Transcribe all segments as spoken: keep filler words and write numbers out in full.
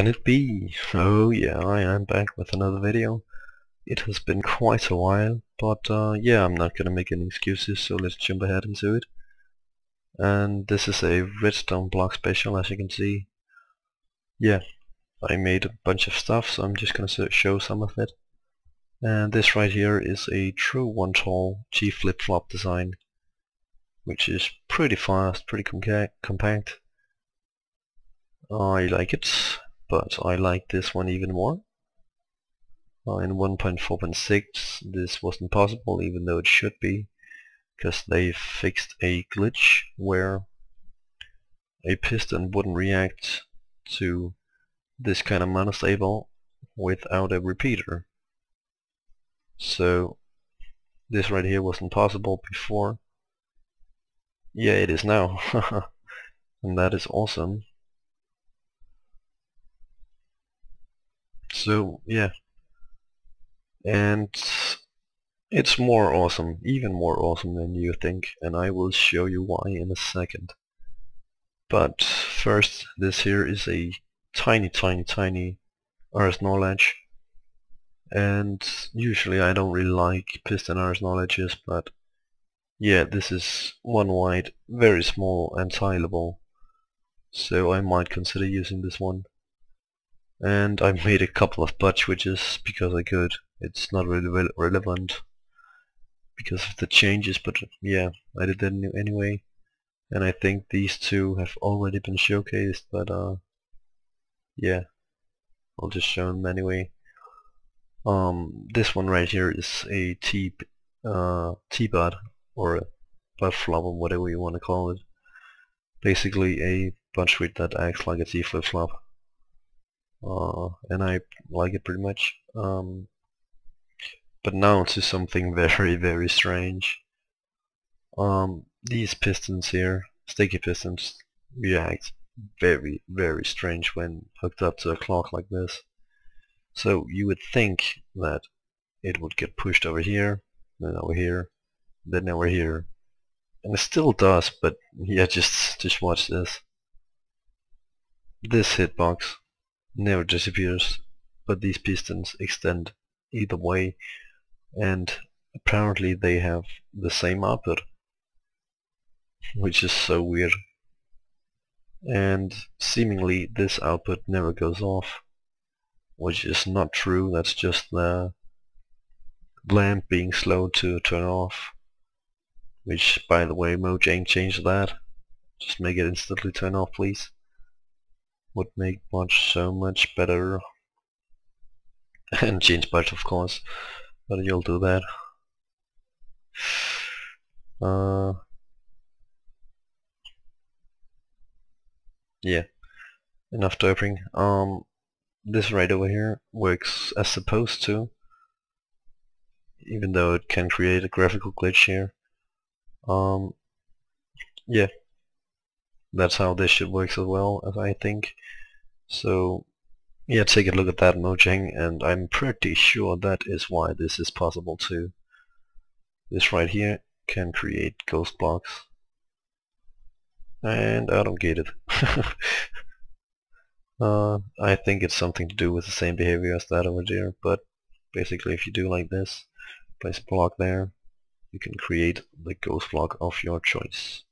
can it be? Oh yeah, I am back with another video. It has been quite a while, but uh, yeah, I'm not gonna make any excuses, so let's jump ahead into it. And this is a redstone block special, as you can see. Yeah, I made a bunch of stuff, so I'm just gonna show some of it. And this right here is a true one tall T flip-flop design, which is pretty fast, pretty compact. I like it, but I like this one even more. Uh, in one point four point six this wasn't possible, even though it should be, because they fixed a glitch where a piston wouldn't react to this kind of monostable without a repeater. So this right here wasn't possible before. Yeah, it is now. And that is awesome. So yeah, and it's more awesome, even more awesome than you think, and I will show you why in a second. But first, this here is a tiny tiny tiny R S null edge, and usually I don't really like piston R S null edges, but yeah, this is one wide, very small and tileable, so I might consider using this one. And I made a couple of Bud switches because I could. It's not really re relevant because of the changes, but yeah, I did that anyway. And I think these two have already been showcased, but uh, yeah, I'll just show them anyway. Um, this one right here is a T uh, T bud or a Bud flop, or whatever you want to call it. Basically, a Bud switch that acts like a T flip flop. Uh, and I like it pretty much. Um, but now to something very, very strange. Um, these pistons here, sticky pistons, react very, very strange when hooked up to a clock like this. So you would think that it would get pushed over here, then over here, then over here. And it still does, but yeah, just, just watch this. This hitbox never disappears, but these pistons extend either way, and apparently they have the same output, which is so weird. And seemingly this output never goes off, which is not true. That's just the lamp being slow to turn off, which, by the way, Mojang changed that. Just make it instantly turn off, please. Would make much so much better. And change budget, of course, but you'll do that. Uh, yeah, enough derping. Um, this right over here works as supposed to, even though it can create a graphical glitch here. Um, yeah. That's how this shit works as well, as I think. So yeah, take a look at that, Mojang, and I'm pretty sure that is why this is possible too. This right here can create ghost blocks. And I don't get it. uh, I think it's something to do with the same behavior as that over there, but basically if you do like this, place a block there, you can create the ghost block of your choice.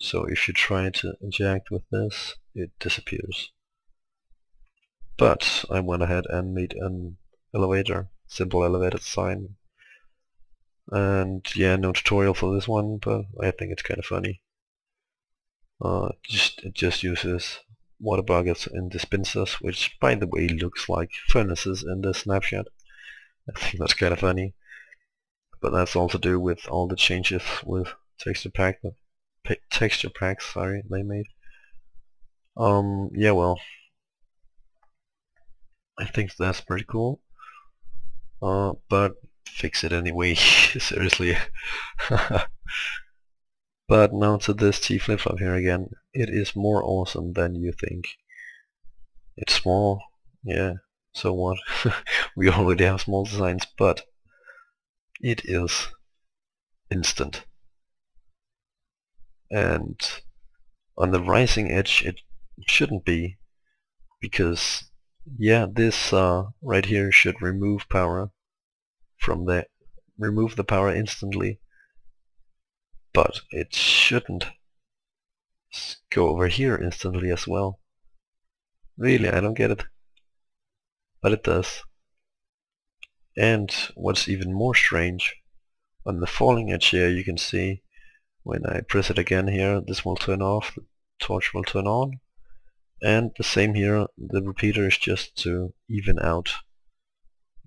So if you try to interact with this, it disappears. But I went ahead and made an elevator, simple elevator sign. And yeah, no tutorial for this one, but I think it's kind of funny. Uh, just, it just uses water buckets and dispensers, which by the way looks like furnaces in the snapshot. I think that's kind of funny. But that's all to do with all the changes with texture pack. Texture packs, sorry, they made. Um, yeah, well, I think that's pretty cool. Uh, but fix it anyway, seriously. But now to this T flip-flop here again. It is more awesome than you think. It's small, yeah, so what? We already have small designs, but it is instant. And on the rising edge it shouldn't be, because yeah, this uh, right here should remove power from the remove the power instantly, but it shouldn't go over here instantly as well. Really, I don't get it, but it does. And what's even more strange, on the falling edge here you can see when I press it again here, this will turn off, the torch will turn on, and the same here, the repeater is just to even out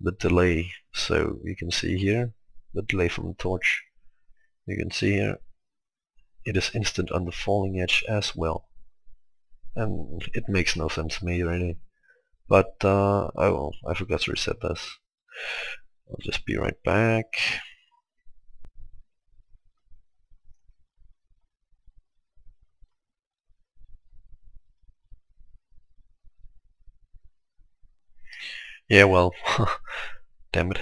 the delay. So you can see here the delay from the torch, you can see here it is instant on the falling edge as well, and it makes no sense to me really, but uh, I will, I forgot to reset this. I'll just be right back. Yeah, well, damn it,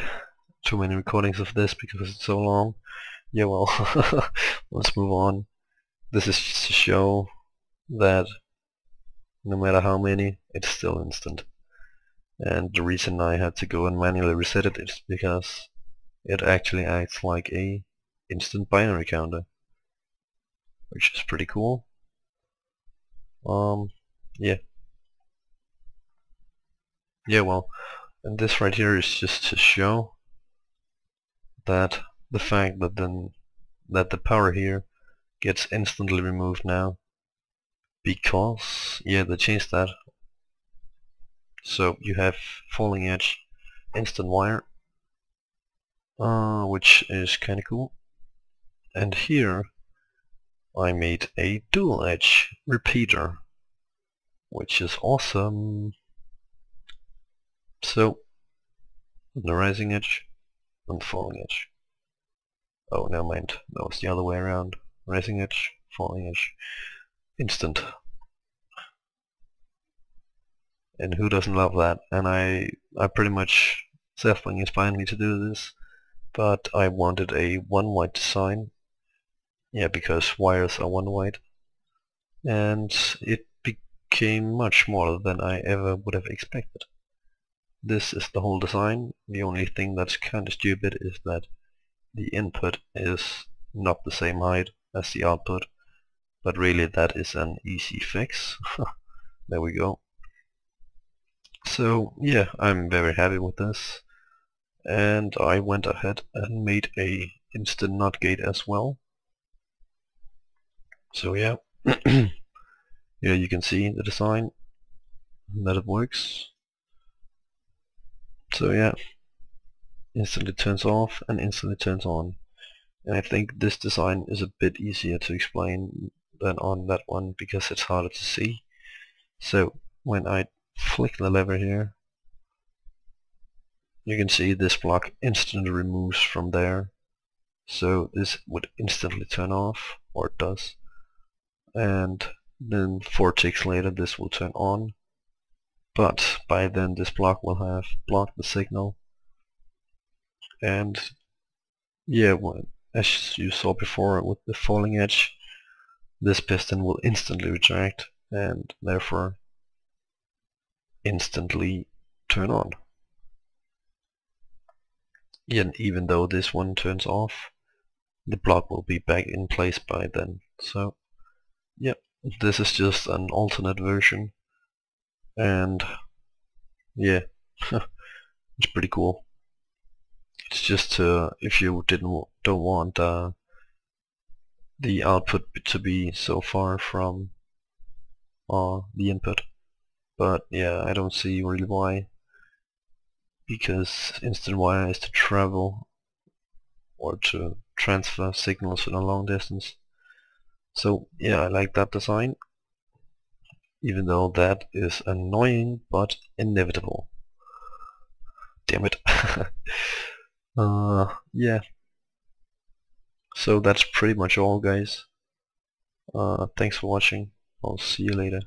too many recordings of this because it's so long. Yeah, well, let's move on. This is just to show that no matter how many, it's still instant. And the reason I had to go and manually reset it is because it actually acts like a instant binary counter, which is pretty cool. Um, yeah. Yeah, well, and this right here is just to show that the fact that then that the power here gets instantly removed now, because yeah, they changed that. So you have falling edge instant wire, uh, which is kind of cool. And here I made a dual edge repeater, which is awesome. So the rising edge and the falling edge. Oh, never mind. That was the other way around. Rising edge, falling edge, instant. And who doesn't love that? And I, I pretty much self-wing inspired me to do this, but I wanted a one-wide design. Yeah, because wires are one-wide, and it became much more than I ever would have expected. This is the whole design. The only thing that's kind of stupid is that the input is not the same height as the output, but really that is an easy fix. There we go. So yeah, I'm very happy with this, and I went ahead and made a instant not gate as well. So yeah, here you can see the design that it works. So yeah, instantly turns off and instantly turns on, and I think this design is a bit easier to explain than on that one because it's harder to see. So when I flick the lever here, you can see this block instantly removes from there, so this would instantly turn off, or it does, and then four ticks later this will turn on, but by then this block will have blocked the signal. And yeah, well, as you saw before with the falling edge, this piston will instantly retract and therefore instantly turn on. And even though this one turns off, the block will be back in place by then. So yeah, this is just an alternate version, and yeah, it's pretty cool. It's just uh, if you didn't don't want uh, the output to be so far from uh, the input. But yeah, I don't see really why, because instant wire is to travel or to transfer signals in a long distance. So yeah, I like that design, even though that is annoying but inevitable. Damn it. Uh, yeah. So that's pretty much all, guys. Uh, thanks for watching. I'll see you later.